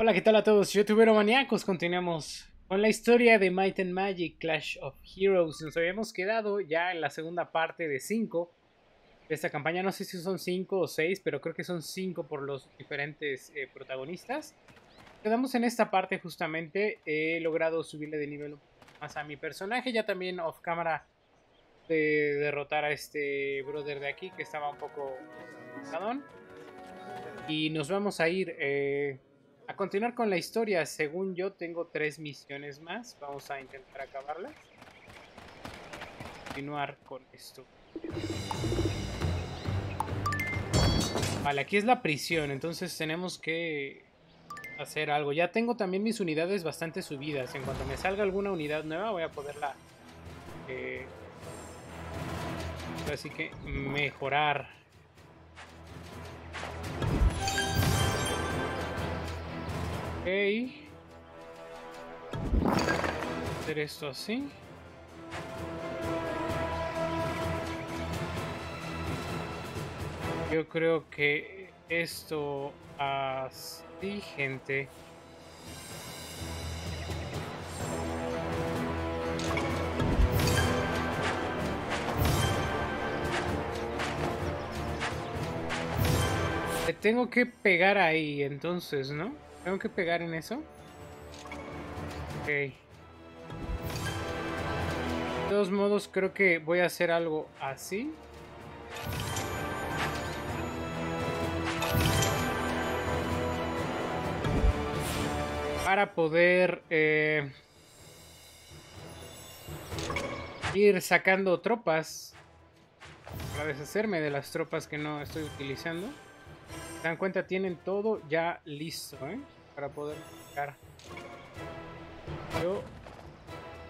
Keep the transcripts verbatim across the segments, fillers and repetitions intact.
Hola, ¿qué tal a todos? Youtubero maníacos, continuamos con la historia de Might and Magic Clash of Heroes. Nos habíamos quedado ya en la segunda parte de cinco de esta campaña. No sé si son cinco o seis, pero creo que son cinco por los diferentes eh, protagonistas. Quedamos en esta parte justamente. He logrado subirle de nivel más a mi personaje. Ya también off cámara de derrotar a este brother de aquí que estaba un poco cansadón. Y nos vamos a ir... Eh, A continuar con la historia. Según yo tengo tres misiones más. Vamos a intentar acabarlas. Continuar con esto. Vale, aquí es la prisión. Entonces tenemos que hacer algo. Ya tengo también mis unidades bastante subidas. En cuanto me salga alguna unidad nueva voy a poderla... Eh, así que mejorar. Ok. Hacer esto así. Yo creo que esto así, gente. Le tengo que pegar ahí, entonces, ¿no? Tengo que pegar en eso. Ok. De todos modos, creo que voy a hacer algo así. Para poder eh, ir sacando tropas. Para deshacerme de las tropas que no estoy utilizando. Se dan cuenta, tienen todo ya listo, ¿eh? Para poder sacar. Yo,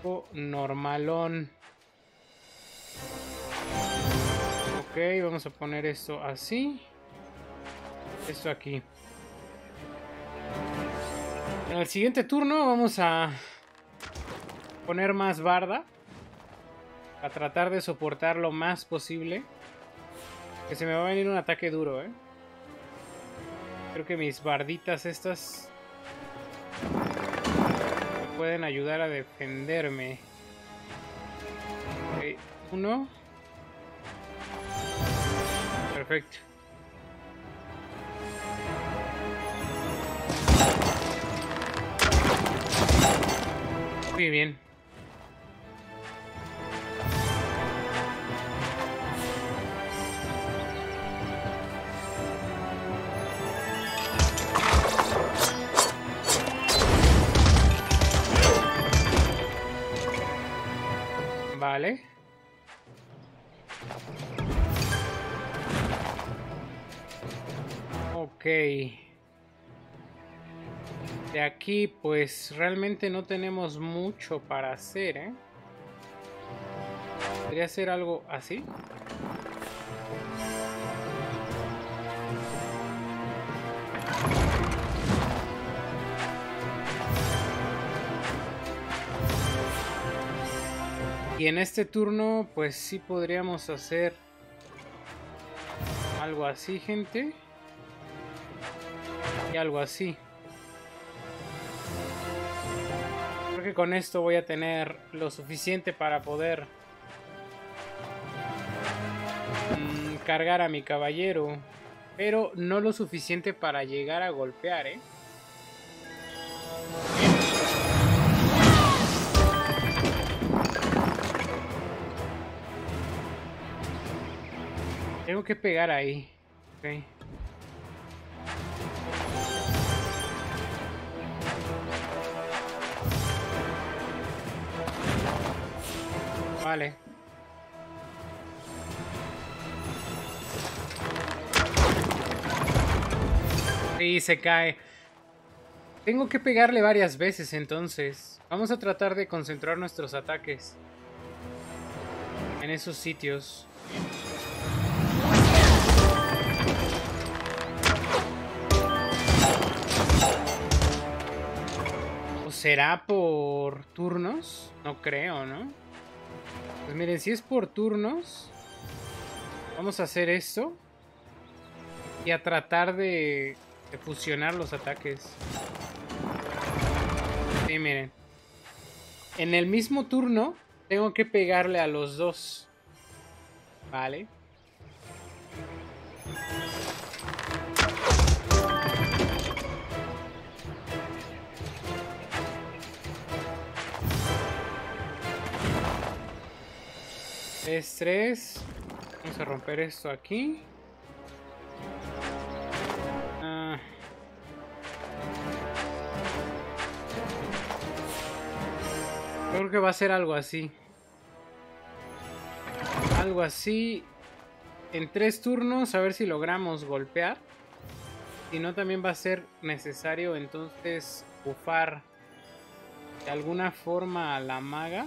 oh, normalón. Ok, vamos a poner esto así. Esto aquí. En el siguiente turno vamos a poner más barda. Para tratar de soportar lo más posible. Que se me va a venir un ataque duro, ¿eh? Creo que mis barditas estas me pueden ayudar a defenderme. Okay, uno. Perfecto. Muy bien. Vale. Ok. De aquí pues realmente no tenemos mucho para hacer, ¿eh? Podría hacer algo así. Y en este turno, pues sí podríamos hacer algo así, gente. Y algo así. Creo que con esto voy a tener lo suficiente para poder mmm, cargar a mi caballero. Pero no lo suficiente para llegar a golpear, ¿eh? Tengo que pegar ahí. Okay. Vale. Sí, se cae. Tengo que pegarle varias veces entonces. Vamos a tratar de concentrar nuestros ataques en esos sitios. ¿Será por turnos? No creo, ¿no? Pues miren, si es por turnos, vamos a hacer esto y a tratar de, de fusionar los ataques. Sí, miren. En el mismo turno tengo que pegarle a los dos. Vale. tres, tres. Vamos a romper esto aquí. Ah. Creo que va a ser algo así. Algo así. En tres turnos, a ver si logramos golpear. Si no, también va a ser necesario entonces bufar de alguna forma a la maga.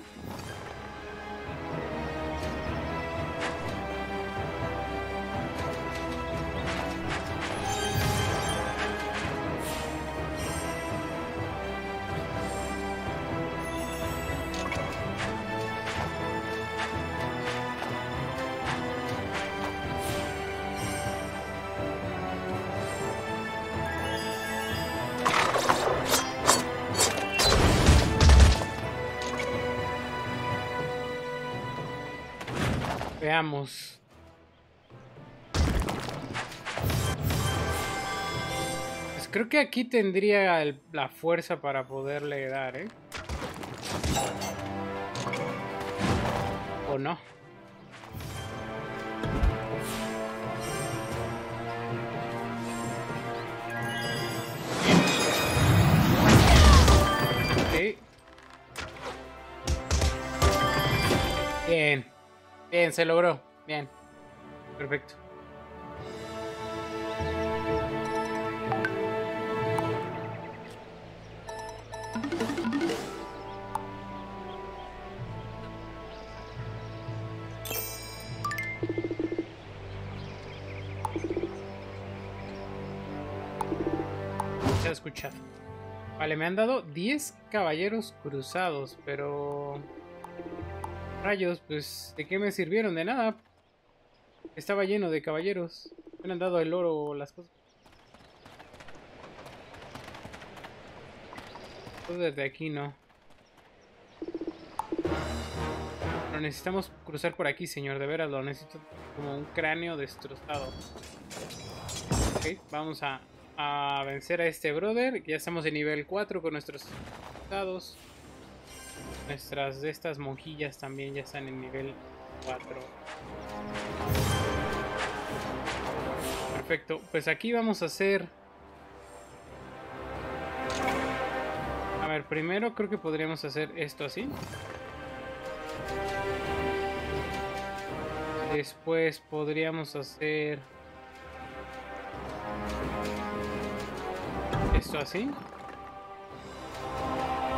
Veamos. Pues creo que aquí tendría el, la fuerza para poderle dar, ¿eh? ¿O no? Bien. Okay. Bien. Bien, se logró. Bien. Perfecto. Se ha escuchado. Vale, me han dado diez caballeros cruzados, pero... Rayos, pues, ¿de qué me sirvieron? De nada. Estaba lleno de caballeros. Me han dado el oro o las cosas. Pues desde aquí no. Pero necesitamos cruzar por aquí, señor. De veras, lo necesito como un cráneo destrozado. Ok, vamos a, a vencer a este brother. Ya estamos en nivel cuatro con nuestros dados. Nuestras de estas monjillas también ya están en nivel cuatro. Perfecto, pues aquí vamos a hacer... A ver, primero creo que podríamos hacer esto así. Después podríamos hacer... Esto así.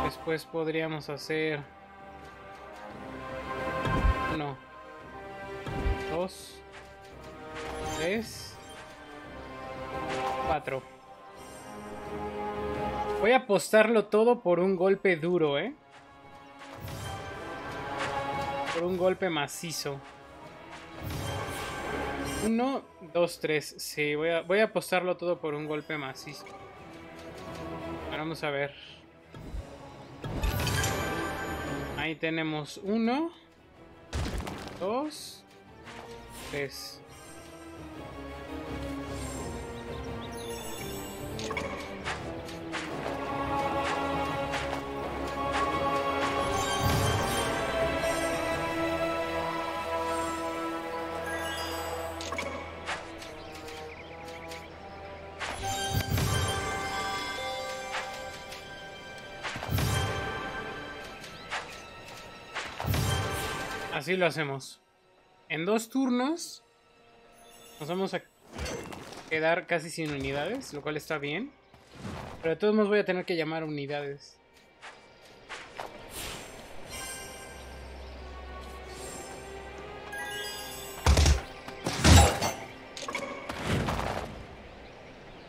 Después podríamos hacer uno, dos, tres, cuatro. Voy a apostarlo todo por un golpe duro, ¿eh? Por un golpe macizo. Uno, dos, tres. Sí, voy a, voy a apostarlo todo por un golpe macizo. Ahora vamos a ver. Ahí tenemos uno, dos, tres. Así lo hacemos. En dos turnos nos vamos a quedar casi sin unidades, lo cual está bien. Pero de todos modos voy a tener que llamar unidades.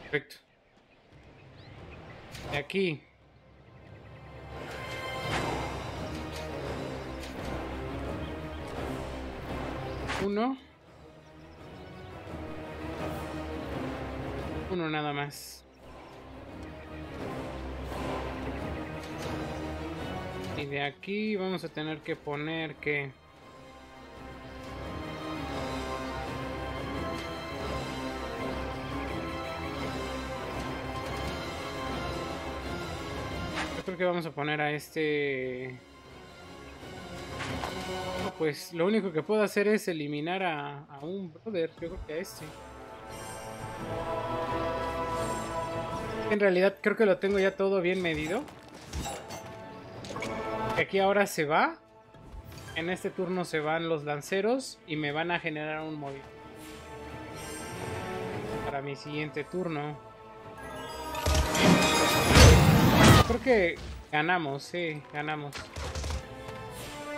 Perfecto. Y aquí... Uno. Uno nada más. Y de aquí vamos a tener que poner que... Creo que vamos a poner a este... Pues lo único que puedo hacer es eliminar a, a un brother, yo creo que a este. En realidad creo que lo tengo ya todo bien medido. Aquí ahora se va. En este turno se van los lanceros y me van a generar un movimiento para mi siguiente turno. Creo que ganamos, sí, ganamos.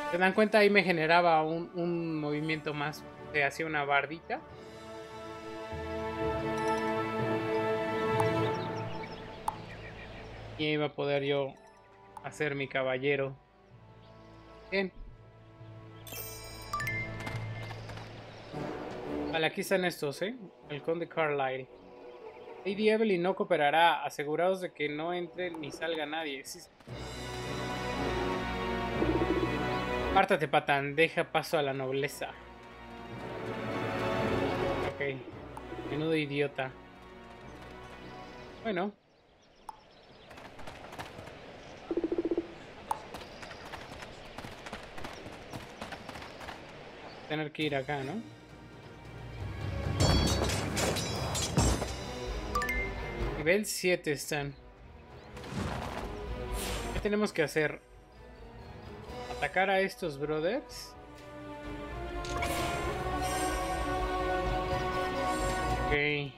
¿Se dan cuenta? Ahí me generaba un, un movimiento más. Se hacía una bardita. Y ahí iba a poder yo hacer mi caballero. Bien. Vale, aquí están estos, ¿eh? El conde Carlyle. Lady Evelyn no cooperará. Aseguraos de que no entre ni salga nadie. Sí. Apártate, patán, deja paso a la nobleza. Ok, menudo idiota. Bueno. Tener que ir acá, ¿no? Nivel siete están. ¿Qué tenemos que hacer? Atacar a estos brothers. Ok.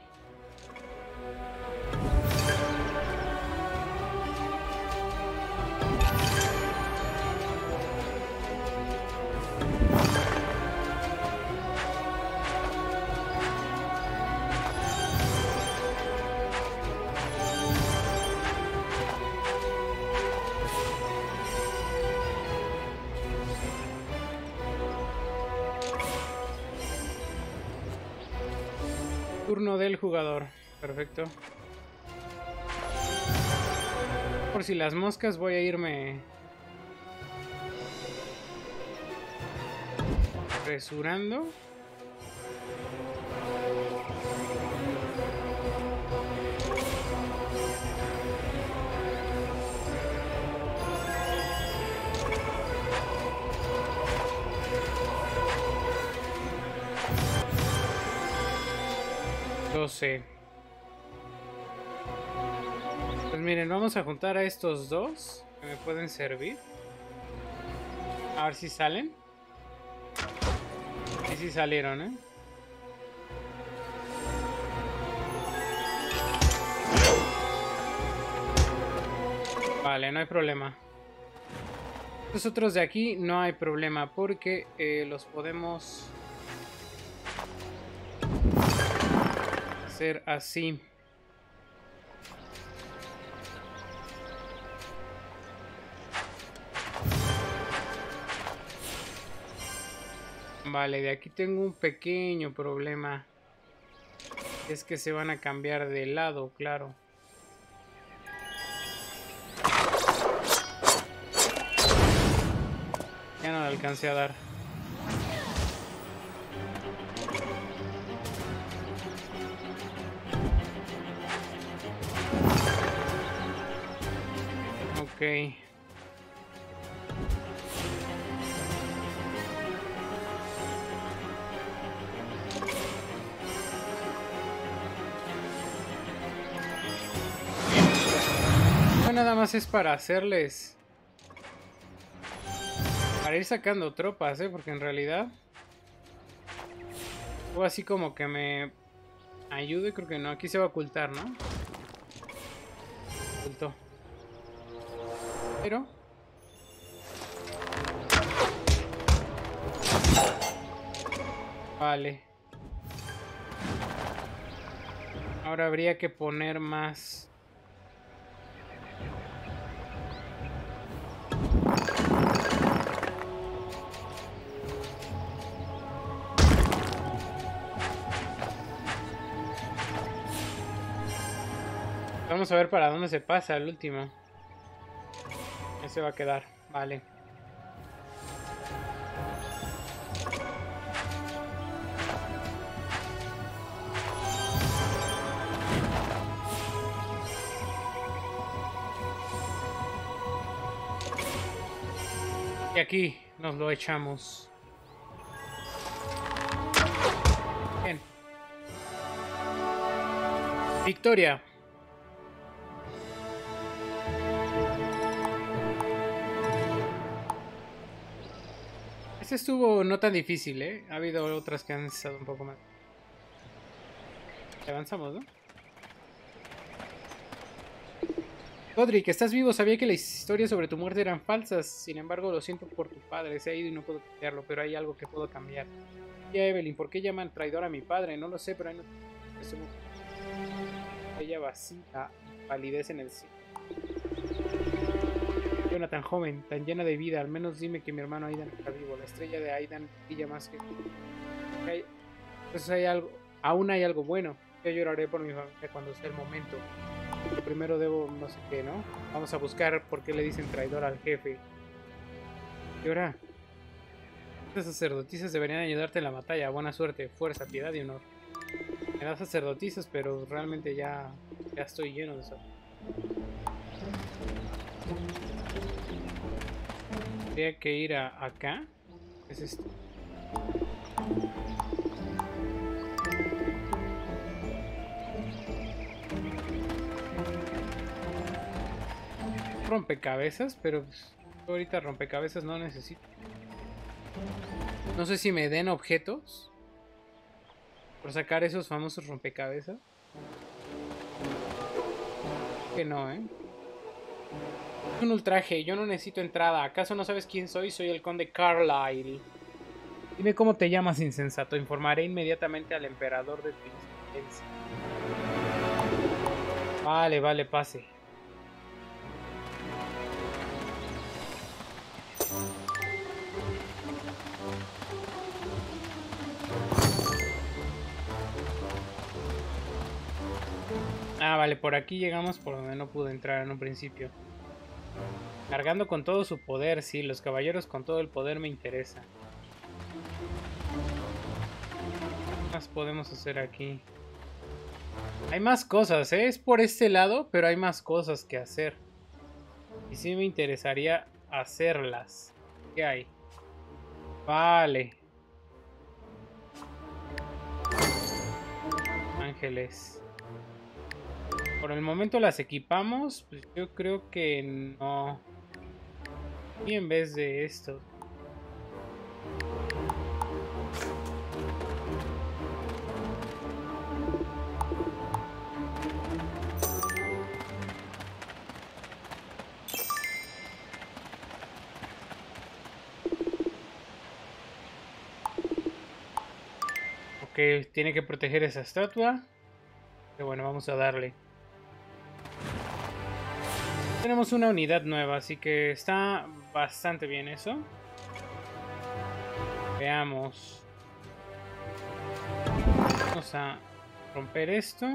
Turno del jugador, perfecto. Por si las moscas voy a irme apresurando. doce. Pues miren, vamos a juntar a estos dos que me pueden servir. A ver si salen. Y si salieron, ¿eh? Vale, no hay problema. Los otros de aquí no hay problema porque eh, los podemos... así. Vale, de aquí tengo un pequeño problema. Es que se van a cambiar de lado, claro. Ya no le alcancé a dar. Ok. Bueno, nada más es para hacerles... Para ir sacando tropas, ¿eh? Porque en realidad... O así como que me... Ayude, creo que no. Aquí se va a ocultar, ¿no? Ocultó. Pero vale, ahora habría que poner más. Vamos a ver para dónde se pasa el último. Se va a quedar. Vale. Y aquí nos lo echamos. Bien. Victoria. Este estuvo no tan difícil, ¿eh? Ha habido otras que han estado un poco más. Avanzamos, ¿no? Godric, estás vivo. Sabía que las historias sobre tu muerte eran falsas. Sin embargo, lo siento por tu padre. Se ha ido y no puedo cambiarlo, pero hay algo que puedo cambiar. Y a Evelyn, ¿por qué llaman traidor a mi padre? No lo sé, pero hay no... Ella vacía y palidez en el cielo. Jonathan, tan joven, tan llena de vida. Al menos dime que mi hermano Aidan está vivo. La estrella de Aidan brilla más que... Entonces pues hay algo... Aún hay algo bueno. Yo lloraré por mi familia cuando sea el momento. Primero debo no sé qué, ¿no? Vamos a buscar por qué le dicen traidor al jefe. ¿Qué hora? Estas sacerdotisas deberían ayudarte en la batalla. Buena suerte, fuerza, piedad y honor. Me das sacerdotisas, pero realmente ya, ya estoy lleno de eso. Tendría que ir a acá. ¿Qué es esto? Rompecabezas, pero ahorita rompecabezas no necesito. No sé si me den objetos por sacar esos famosos rompecabezas. Que no, ¿eh? Es un ultraje, yo no necesito entrada. ¿Acaso no sabes quién soy? Soy el conde Carlyle. Dime cómo te llamas, insensato. Informaré inmediatamente al emperador de tu existencia. Vale, vale, pase. Ah, vale, por aquí llegamos por donde no pude entrar en un principio. Cargando con todo su poder, sí, los caballeros con todo el poder me interesa. ¿Qué más podemos hacer aquí? Hay más cosas, ¿eh? Es por este lado, pero hay más cosas que hacer. Y sí me interesaría hacerlas. ¿Qué hay? Vale. Ángeles. Por el momento las equipamos, pues yo creo que no. Y en vez de esto. Ok, tiene que proteger esa estatua. Pero bueno, vamos a darle. Tenemos una unidad nueva, así que está bastante bien eso. Veamos. Vamos a romper esto.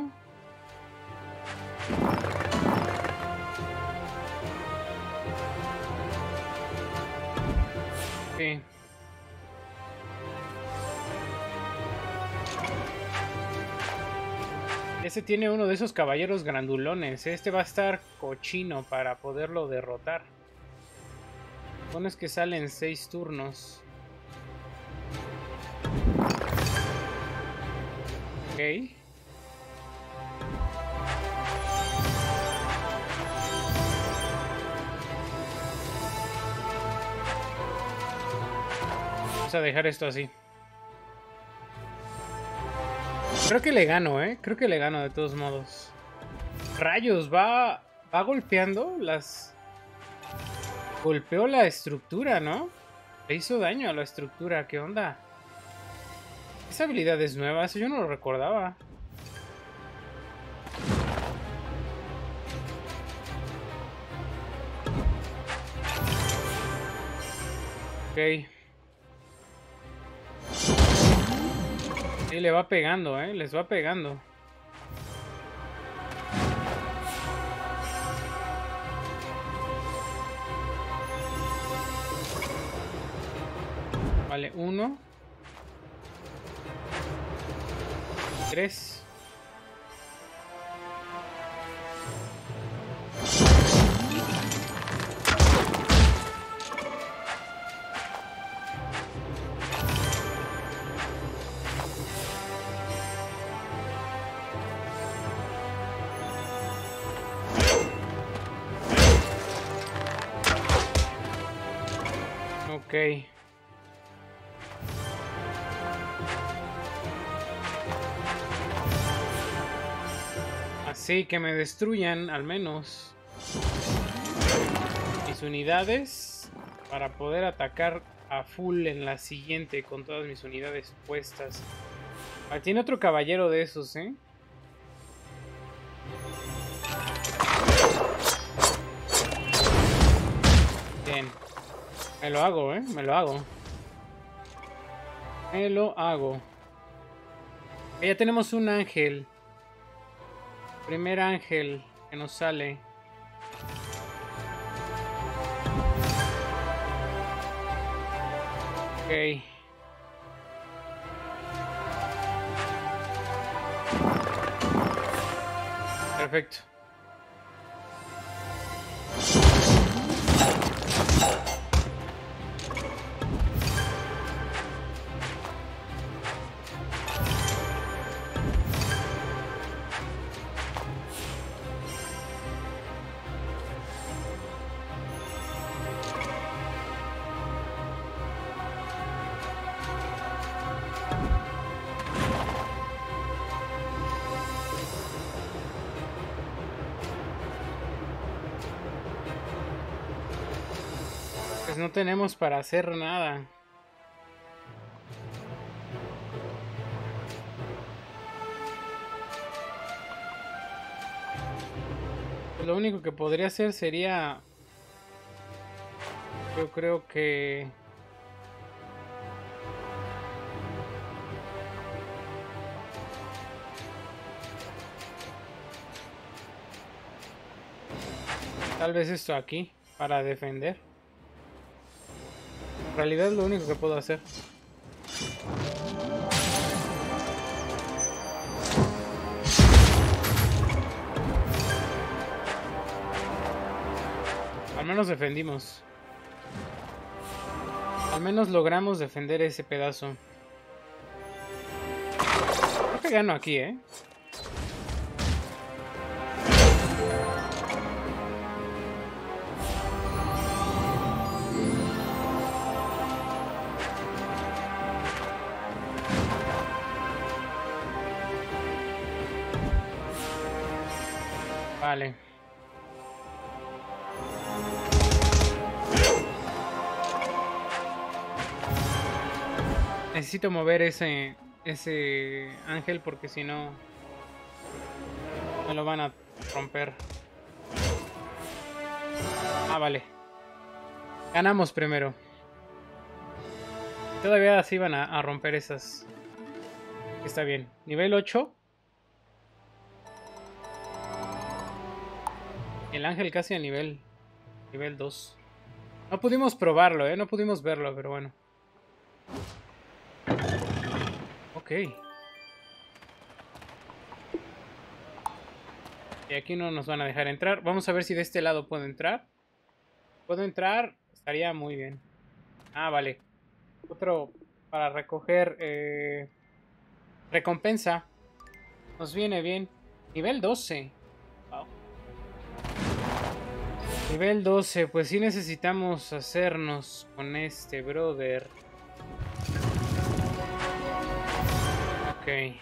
Sí. Este tiene uno de esos caballeros grandulones. Este va a estar cochino para poderlo derrotar. Bueno, es que salen seis turnos. Ok. Vamos a dejar esto así. Creo que le gano, ¿eh? Creo que le gano de todos modos. Rayos, va, va golpeando las... Golpeó la estructura, ¿no? Le hizo daño a la estructura, ¿qué onda? Esa habilidad es nueva, eso yo no lo recordaba. Ok. Sí, le va pegando, eh, les va pegando. Vale, uno. Tres. Okay. Así que me destruyan al menos mis unidades para poder atacar a full en la siguiente con todas mis unidades puestas. Ah, tiene otro caballero de esos, ¿eh? Bien. Me lo hago, ¿eh? Me lo hago. Me lo hago. Ya tenemos un ángel. Primer ángel que nos sale. Ok. Perfecto. No tenemos para hacer nada. Lo único que podría hacer sería... Yo creo que... Tal vez esto aquí, para defender. En realidad es lo único que puedo hacer. Al menos defendimos. Al menos logramos defender ese pedazo. Creo que gano aquí, ¿eh? Vale. Necesito mover ese ese ángel porque si no me lo van a romper. Ah, vale. Ganamos primero. Todavía así van a, a romper esas. Está bien. Nivel ocho. El ángel casi a nivel nivel dos. No pudimos probarlo, ¿eh? No pudimos verlo, pero bueno. Ok. Y aquí no nos van a dejar entrar. Vamos a ver si de este lado puedo entrar. ¿Puedo entrar? Estaría muy bien. Ah, vale. Otro para recoger eh, recompensa. Nos viene bien. Nivel doce. Wow. Nivel doce, pues sí necesitamos hacernos con este brother. Ok.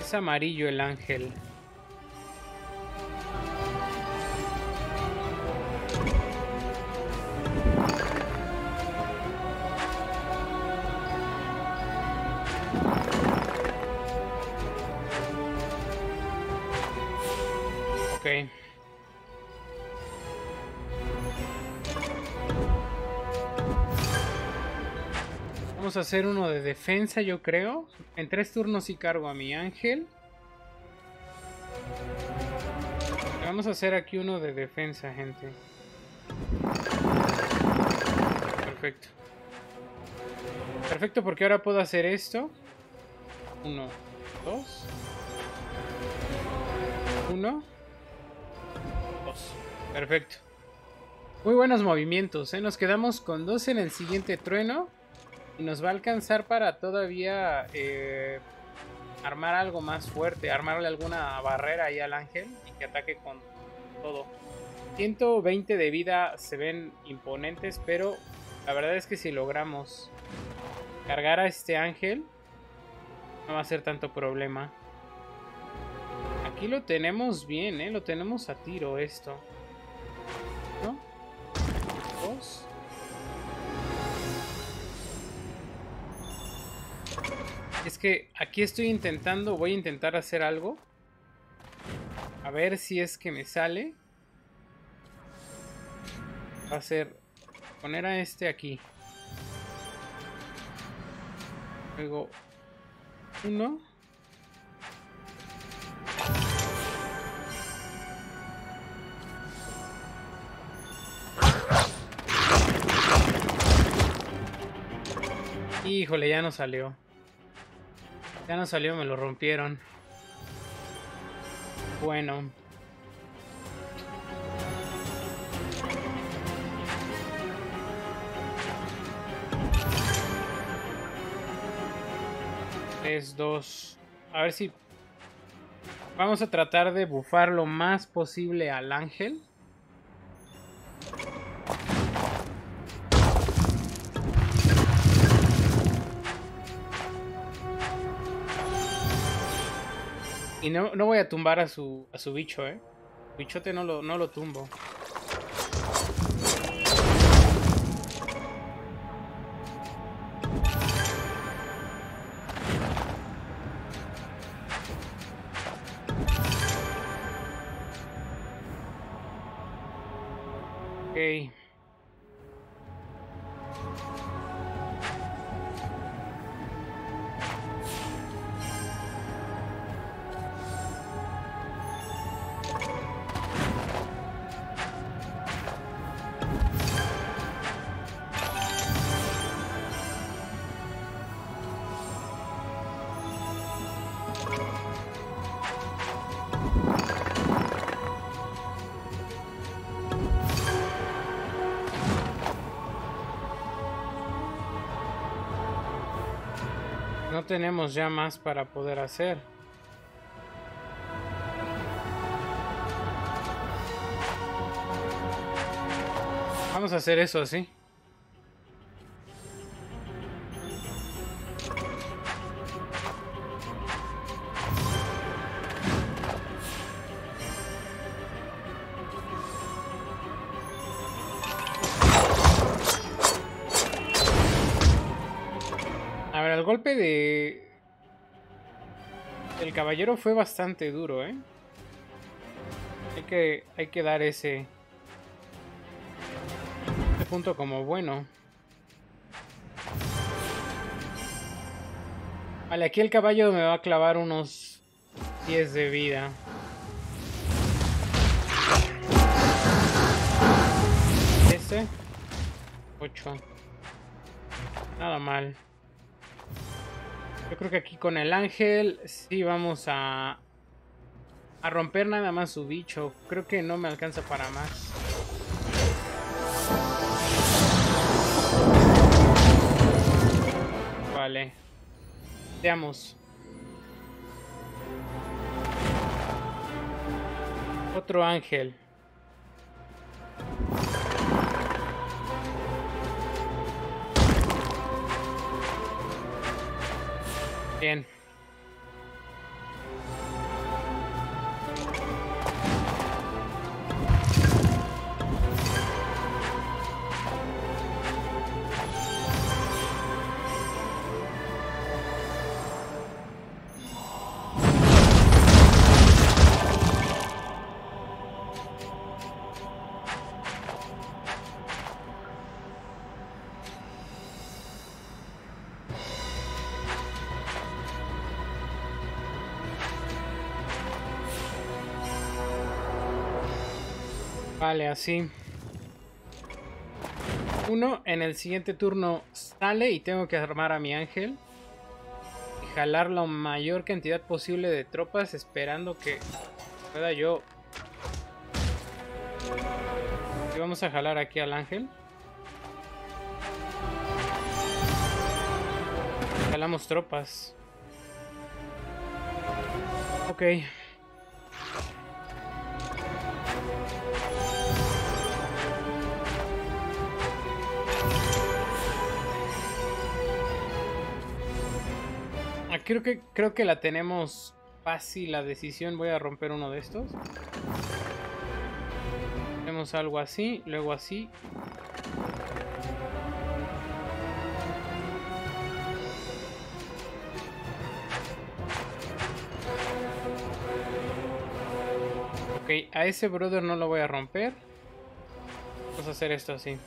Es amarillo el ángel. Ok. Vamos a hacer uno de defensa, yo creo. En tres turnos sí cargo a mi ángel. Vamos a hacer aquí uno de defensa, gente. Perfecto. Perfecto, porque ahora puedo hacer esto. Uno, dos. Uno. Dos. Perfecto. Muy buenos movimientos, ¿eh? Nos quedamos con dos en el siguiente trueno. Y nos va a alcanzar para todavía eh, armar algo más fuerte. Armarle alguna barrera ahí al ángel y que ataque con todo. ciento veinte de vida se ven imponentes, pero la verdad es que si logramos cargar a este ángel, no va a ser tanto problema. Aquí lo tenemos bien, ¿eh? Lo tenemos a tiro esto. Uno, dos. Es que aquí estoy intentando, voy a intentar hacer algo. A ver si es que me sale. Va a ser poner a este aquí. Luego uno. Híjole, ya no salió. Ya no salió, me lo rompieron. Bueno. tres, dos. A ver si... Vamos a tratar de bufar lo más posible al ángel. Y no, no voy a tumbar a su, a su bicho, ¿eh? Bichote no lo, no lo tumbo. Ok. No tenemos ya más para poder hacer. Vamos a hacer eso así. Golpe de... El caballero fue bastante duro, ¿eh? Hay que, hay que dar ese... Este punto como bueno. Vale, aquí el caballo me va a clavar unos diez de vida. Este... ocho. Nada mal. Yo creo que aquí con el ángel sí vamos a, a romper nada más su bicho. Creo que no me alcanza para más. Vale. Veamos. Otro ángel. Bien. Vale, así. uno. En el siguiente turno sale y tengo que armar a mi ángel. Y jalar la mayor cantidad posible de tropas esperando que pueda yo... Y vamos a jalar aquí al ángel. Jalamos tropas. Ok. Creo que, creo que la tenemos fácil la decisión. Voy a romper uno de estos. Hacemos algo así, luego así. Ok, a ese brother no lo voy a romper. Vamos a hacer esto así.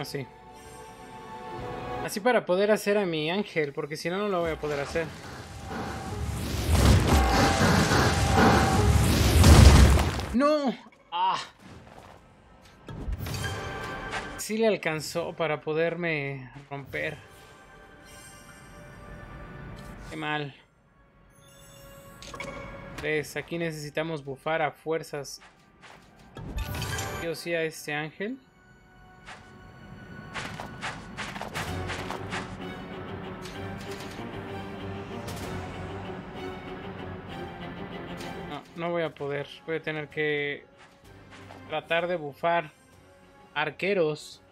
Así. Así para poder hacer a mi ángel, porque si no, no lo voy a poder hacer. ¡No! ¡Ah! Sí le alcanzó para poderme romper. Qué mal. Tres. Aquí necesitamos bufar a fuerzas. Sí o sí a este ángel. No voy a poder, voy a tener que tratar de bufar arqueros.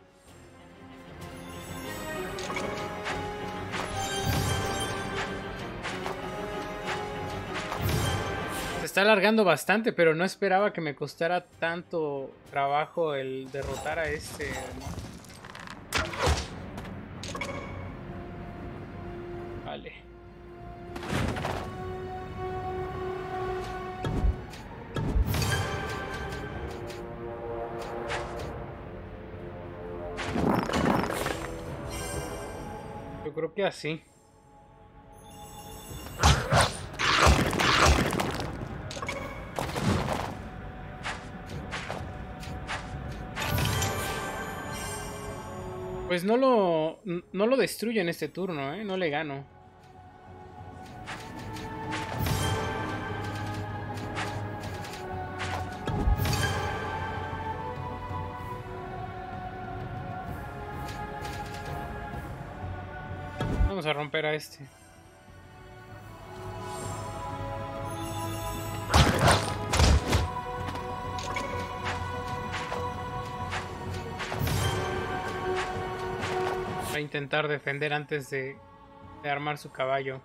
Se está alargando bastante, pero no esperaba que me costara tanto trabajo el derrotar a este, ¿no? Creo que así. Pues no lo, no lo destruyo en este turno, ¿eh? No le gano. A romper a este. Va a intentar defender antes de, de armar su caballo.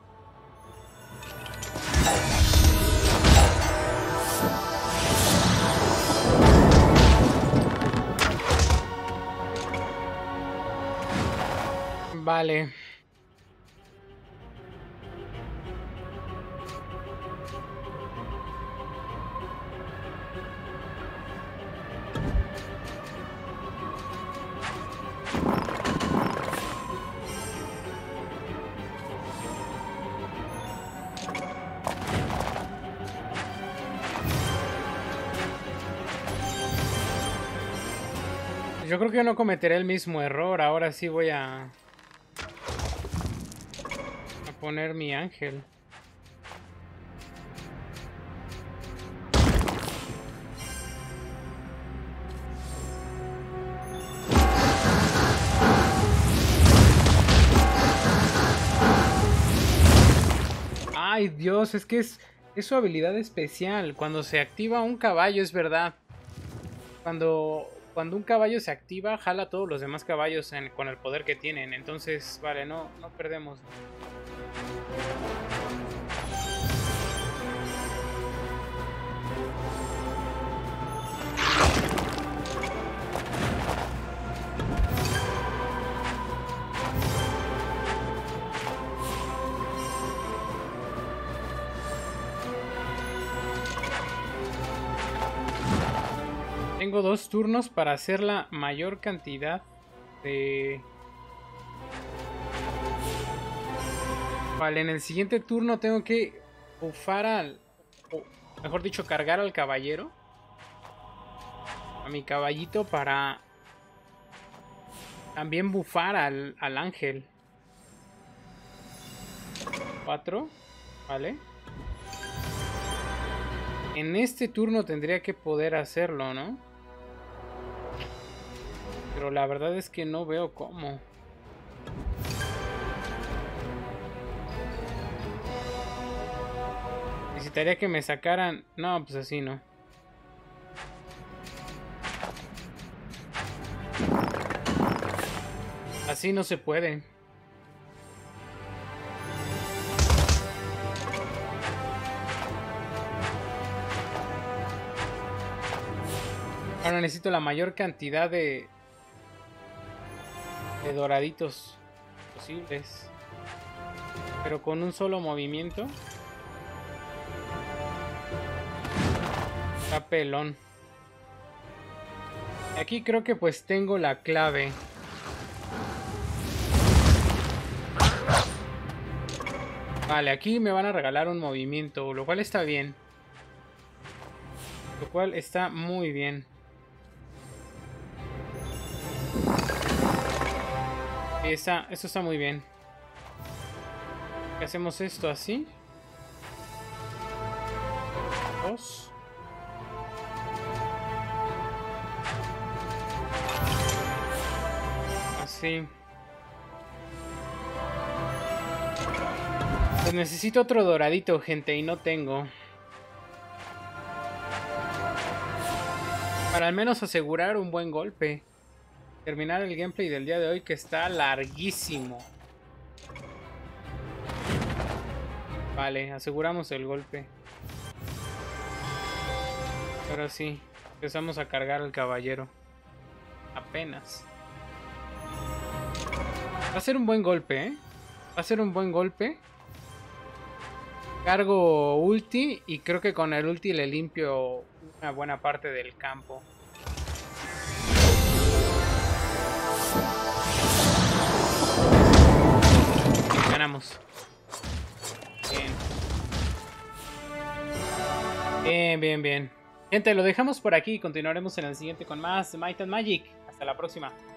Vale. Yo creo que yo no cometeré el mismo error. Ahora sí voy a... a poner mi ángel. Ay, Dios, es que es, es su habilidad especial. Cuando se activa un caballo, es verdad. Cuando... Cuando un caballo se activa, jala a todos los demás caballos en, con el poder que tienen. Entonces, vale, no, no perdemos. Tengo dos turnos para hacer la mayor cantidad de... Vale, en el siguiente turno tengo que bufar al... O mejor dicho, cargar al caballero. A mi caballito para... También bufar al, al ángel. Cuatro. Vale. En este turno tendría que poder hacerlo, ¿no? Pero la verdad es que no veo cómo. Necesitaría que me sacaran... No, pues así no. Así no se puede. Ahora necesito la mayor cantidad de... de doraditos posibles. Pero con un solo movimiento... Está pelón. Aquí creo que pues tengo la clave. Vale, aquí me van a regalar un movimiento, lo cual está bien. Lo cual está muy bien. Está, eso está muy bien. Hacemos esto así. Dos. Sí. Pues necesito otro doradito, gente, y no tengo. Para al menos asegurar un buen golpe. Terminar el gameplay del día de hoy, que está larguísimo. Vale, aseguramos el golpe. Ahora sí, empezamos a cargar al caballero. Apenas. Va a ser un buen golpe, ¿eh? Va a ser un buen golpe. Cargo ulti y creo que con el ulti le limpio una buena parte del campo. Ganamos. Bien. Bien, bien, bien. Gente, lo dejamos por aquí y continuaremos en el siguiente con más Might and Magic. Hasta la próxima.